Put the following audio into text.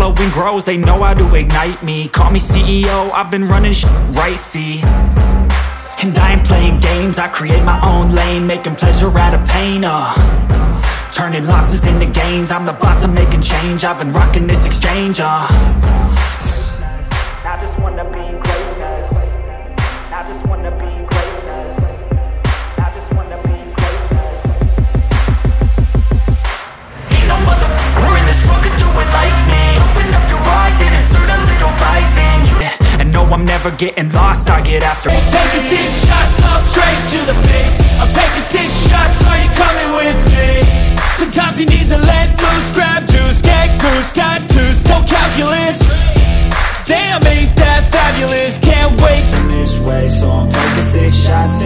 following grows, they know how to ignite me. Call me CEO, I've been running shit right, see. And I ain't playing games, I create my own lane, making pleasure out of pain, turning losses into gains, I'm the boss, I'm making change, I've been rocking this exchange, I just wanna be greatness, I just wanna be greatness, I just wanna be greatness. Ain't no motherfucker in this world could do it like me. Open up your eyes and insert a little vice in you. And no, I'm never getting lost, I get after it. Taking 6 shots, all straight to the face. I'm taking 6 shots, are you coming with me? Sometimes you need to let loose, grab juice, get goose, tattoos, don't calculus. Damn, ain't that fabulous, can't wait. I'm this way, so I'm taking 6 shots.